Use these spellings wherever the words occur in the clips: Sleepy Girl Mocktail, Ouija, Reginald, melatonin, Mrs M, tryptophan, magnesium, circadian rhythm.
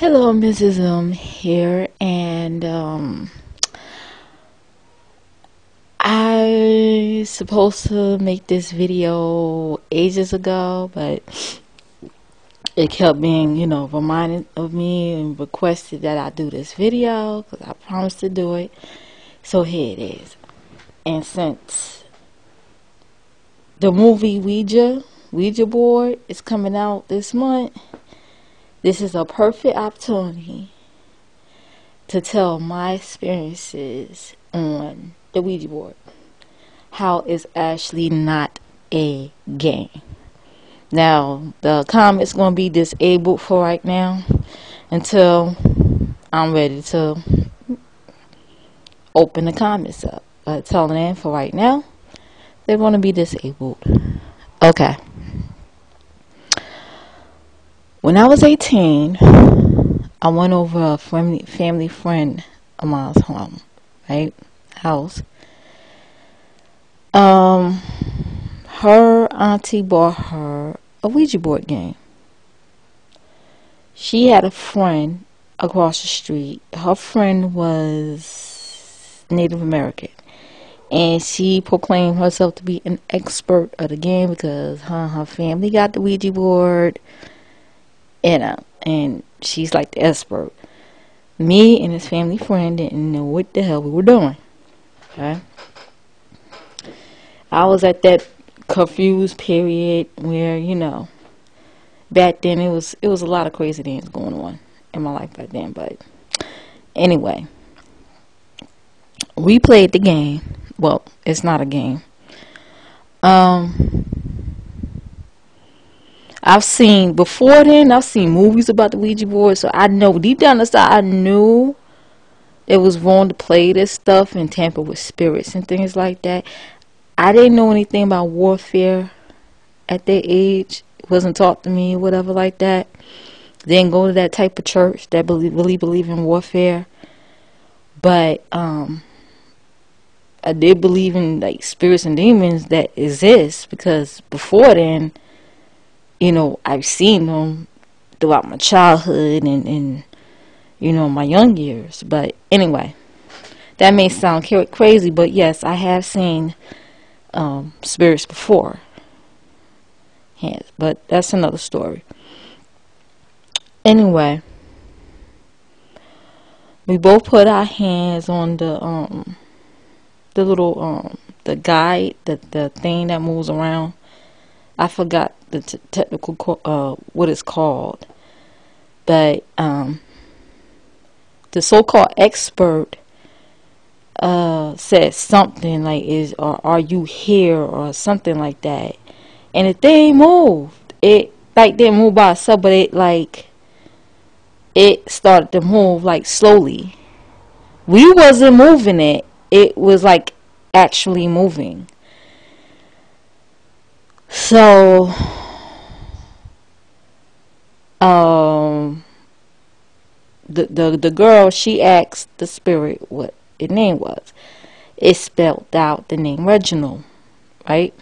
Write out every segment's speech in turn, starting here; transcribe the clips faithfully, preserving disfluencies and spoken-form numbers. Hello, Missus M here, and um, I supposed to make this video ages ago, but it kept being, you know, reminded of me and requested that I do this video because I promised to do it. So here it is. And since the movie Ouija, Ouija board is coming out this month, this is a perfect opportunity to tell my experiences on the Ouija board. How it's actually not a game. Now, the comment's going to be disabled for right now until I'm ready to open the comments up. But telling them for right now, they're going to be disabled. Okay. When I was eighteen, I went over a family, family friend of mine's home, right? House. Um, her auntie bought her a Ouija board game. She had a friend across the street. Her friend was Native American. And she proclaimed herself to be an expert of the game because her and her family got the Ouija board. And, uh, and she's like the expert. Me and his family friend didn't know what the hell we were doing. Okay? I was at that confused period where, you know, back then it was it was a lot of crazy things going on in my life back then. But anyway, we played the game. Well, it's not a game. Um... I've seen, before then, I've seen movies about the Ouija board, so I know, deep down inside, I knew it was wrong to play this stuff and tamper with spirits and things like that. I didn't know anything about warfare at that age. It wasn't taught to me, whatever like that. Didn't go to that type of church that believe, really believe in warfare. But um, I did believe in, like, spirits and demons that exist, because before then, you know, I've seen them throughout my childhood and, and, you know, my young years. But anyway, that may sound crazy, but yes, I have seen um, spirits before. Yes, but that's another story. Anyway, we both put our hands on the um, the little um, the guide, the the thing that moves around. I forgot the t technical, uh, what it's called, but um, the so-called expert uh, said something like, "Is or are you here?" or something like that, and the thing moved. It like didn't move by itself, but it like it started to move like slowly. We wasn't moving it; it was like actually moving. So, um, the, the, the girl, she asked the spirit what its name was. It spelled out the name Reginald, right?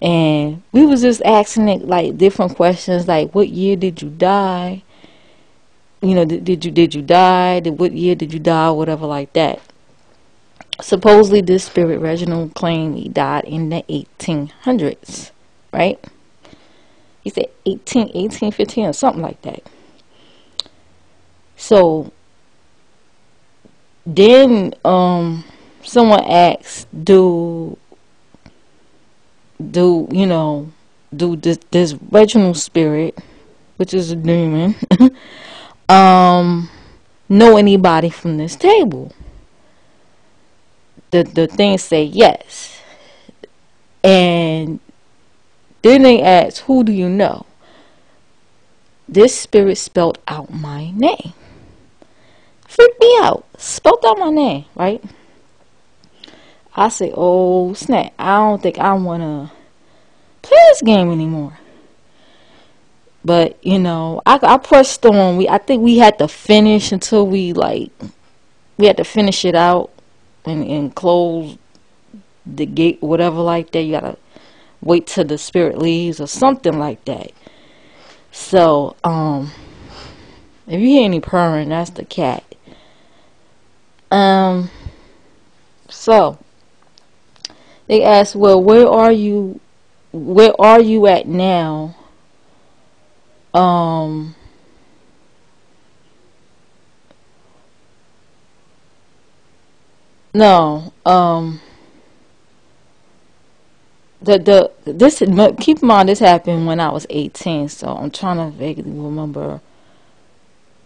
And we was just asking it, like, different questions, like, what year did you die? You know, did, did you, did you die? Did, what year did you die? Whatever like that. Supposedly, this spirit, Reginald, claimed he died in the eighteen hundreds, right? He said eighteen, eighteen fifteen or something like that. So, then um, someone asked, do, do, you know, do this, this Reginald spirit, which is a demon, um, know anybody from this table? The, the thing say yes, and then they ask, who do you know? This spirit spelled out my name. Freaked me out. Spelled out my name, right? I say, oh snap, I don't think I want to play this game anymore. But, you know, I, I pressed on. We, I think we had to finish until we, like, we had to finish it out. And, and close the gate, whatever like that. You gotta wait till the spirit leaves or something like that. So um If you hear any purring, that's the cat. Um, so they asked, well, where are you, where are you at now? Um, no, um, the, the, this, keep in mind, this happened when I was eighteen, so I'm trying to vaguely remember.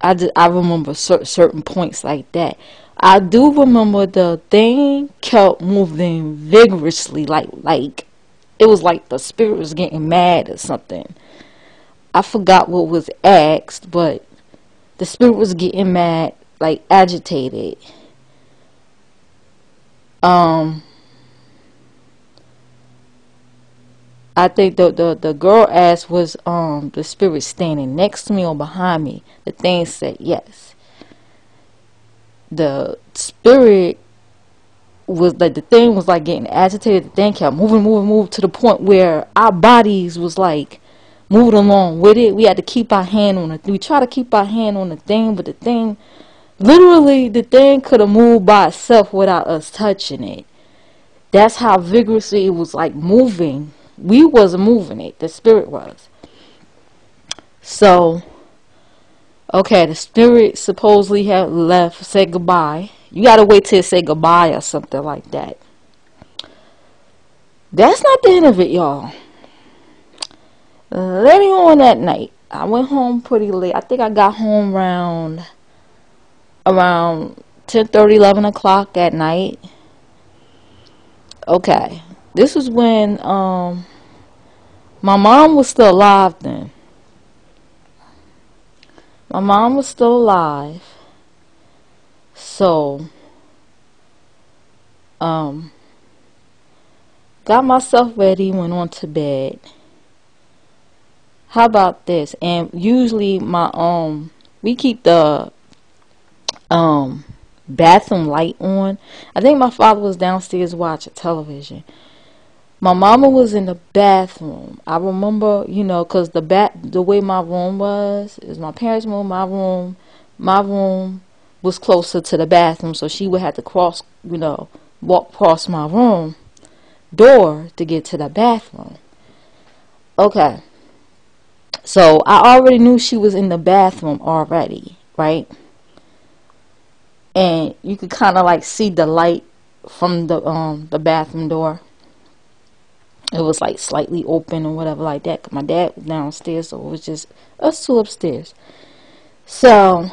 I, just, I remember cer certain points like that. I do remember the thing kept moving vigorously, like, like, it was like the spirit was getting mad or something. I forgot what was asked, but the spirit was getting mad, like agitated. Um, I think the, the, the girl asked, was um the spirit standing next to me or behind me? The thing said yes. The spirit was like, the thing was like getting agitated. The thing kept moving, moving, moving to the point where our bodies was like moving along with it. We had to keep our hand on it. We try to keep our hand on the thing, but the thing, literally, the thing could have moved by itself without us touching it. That's how vigorously it was like moving. We wasn't moving it. The spirit was. So, okay, the spirit supposedly had left, said goodbye. You gotta wait till it say goodbye or something like that. That's not the end of it, y'all. Later on that night, I went home pretty late. I think I got home around around ten thirty, eleven o'clock at night. Okay, this was when um my mom was still alive then. My mom was still alive, so um, got myself ready, went on to bed. How about this? And usually my um, we keep the um bathroom light on. I think my father was downstairs watching television. My mama was in the bathroom. I remember, you know, because the bat the way my room was, is my parents' room, my room, my room was closer to the bathroom, so she would have to cross, you know, walk past my room door to get to the bathroom. Okay. So I already knew she was in the bathroom already, right? And you could kind of like see the light from the um the bathroom door. It was like slightly open or whatever like that. 'Cause my dad was downstairs, so it was just us two upstairs. So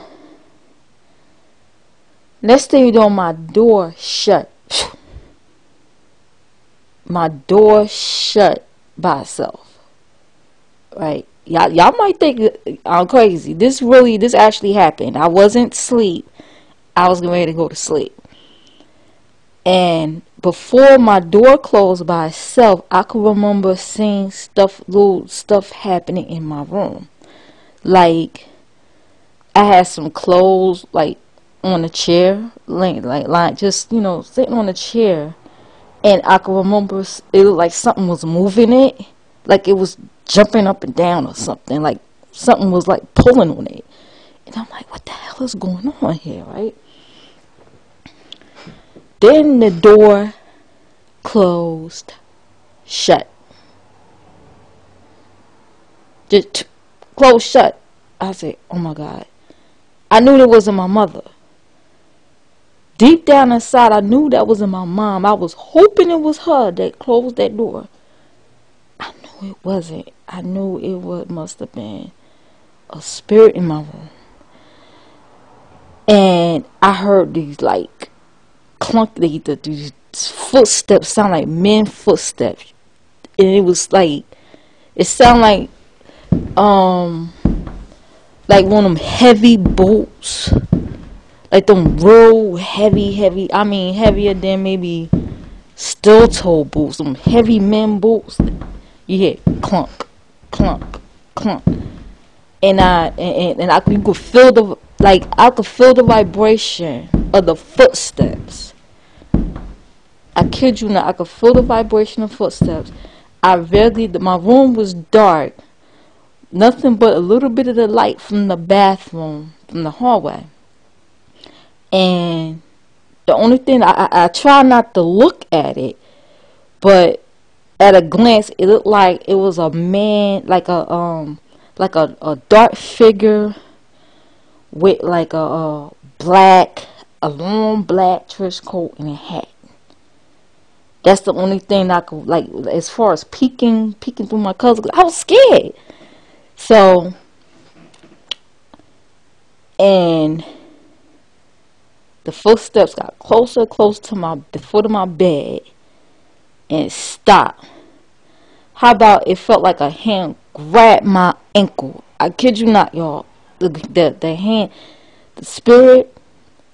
next thing you know, my door shut. My door shut by itself. Right? Y'all, y'all might think I'm crazy. This really, this actually happened. I wasn't asleep. I was getting ready to go to sleep. And before my door closed by itself, I could remember seeing stuff, little stuff happening in my room. Like, I had some clothes, like, on a chair, like, like, like just, you know, sitting on a chair. And I could remember, it looked like something was moving it. Like, it was jumping up and down or something. Like, something was, like, pulling on it. And I'm like, what the hell is going on here, right? Then the door closed shut. Just closed shut. I said, oh my God. I knew that wasn't my mother. Deep down inside, I knew that wasn't my mom. I was hoping it was her that closed that door. I knew it wasn't. I knew it was, must have been a spirit in my room. And I heard these like clunky, the, these footsteps sound like men footsteps, and it was like, it sound like um like one of them heavy bolts, like them real heavy heavy I mean heavier than maybe steel toe bolts, them heavy men bolts. You hear clunk clunk clunk, and I and, and, and I you could feel the, like I could feel the vibration of the footsteps. I kid you not, I could feel the vibration of footsteps. I vaguely, my room was dark. nothing but a little bit of the light from the bathroom, from the hallway. And the only thing, I, I, I try not to look at it, but at a glance, it looked like it was a man, like a, um, like a, a dark figure with like a, a black, a long black trench coat and a hat. That's the only thing I could, like, as far as peeking, peeking through my clothes, I was scared. So, and the footsteps got closer, close to my, the foot of my bed, and stopped. How about it felt like a hand grabbed my ankle. I kid you not, y'all. The, the, the hand, the spirit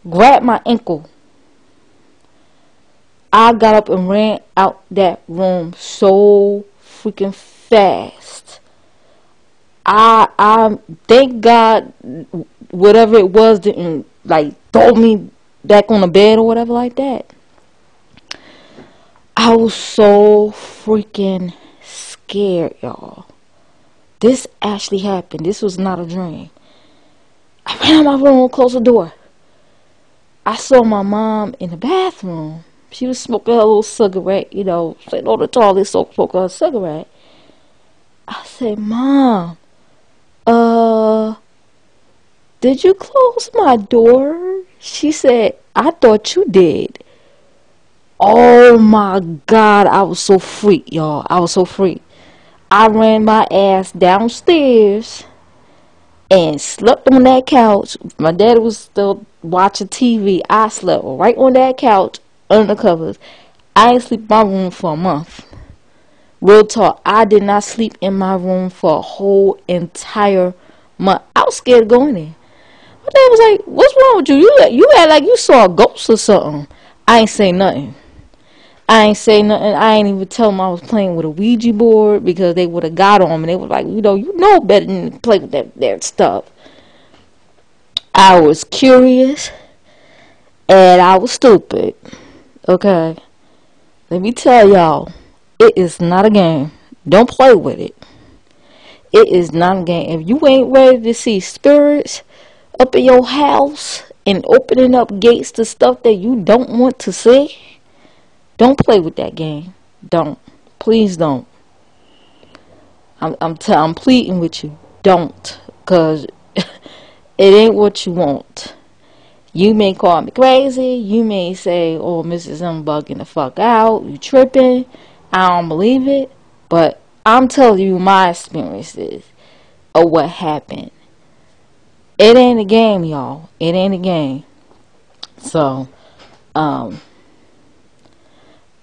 grabbed my ankle. I got up and ran out that room so freaking fast. I I thank God whatever it was didn't like throw me back on the bed or whatever like that. I was so freaking scared, y'all. This actually happened. This was not a dream. I ran out my room and closed the door. I saw my mom in the bathroom. She was smoking her little cigarette, you know, sitting on the toilet, so smoking her cigarette. I said, Mom, uh, did you close my door? She said, I thought you did. Oh, my God, I was so freaked, y'all. I was so freaked. I ran my ass downstairs and slept on that couch. My dad was still watching T V. I slept right on that couch. Under the covers. I didn't sleep in my room for a month. Real talk. I did not sleep in my room for a whole entire month. I was scared of going in. My dad was like, what's wrong with you? You, you act like you saw a ghost or something. I ain't say nothing. I ain't say nothing. I ain't even tell them I was playing with a Ouija board because they would have got on me. They were like, you know, you know better than to play with that, that stuff. I was curious and I was stupid. Okay, let me tell y'all, it is not a game. Don't play with it. It is not a game. If you ain't ready to see spirits up in your house and opening up gates to stuff that you don't want to see, don't play with that game. Don't. Please don't. I'm I'm, t I'm pleading with you. Don't. Because it ain't what you want. You may call me crazy. You may say, oh, Missus M bugging the fuck out. You tripping. I don't believe it. But I'm telling you my experiences of what happened. It ain't a game, y'all. It ain't a game. So, um,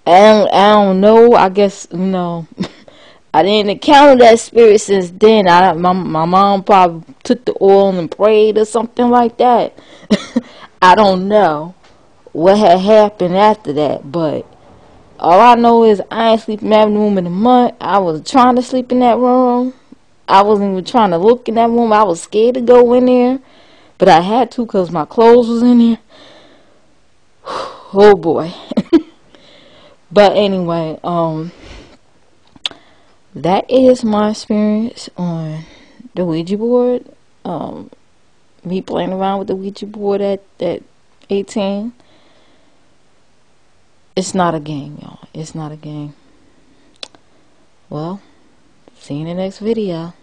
I don't, I don't know. I guess, you know, I didn't encounter that spirit since then. I, my, my mom probably took the oil and prayed or something like that. I don't know what had happened after that, but all I know is I ain't sleeping in that room in a month. I was trying to sleep in that room. I wasn't even trying to look in that room. I was scared to go in there, but I had to because my clothes was in there. Oh boy. But anyway, um, that is my experience on the Ouija board. Um, me playing around with the Ouija board at, at eighteen. It's not a game, y'all. It's not a game. Well, see you in the next video.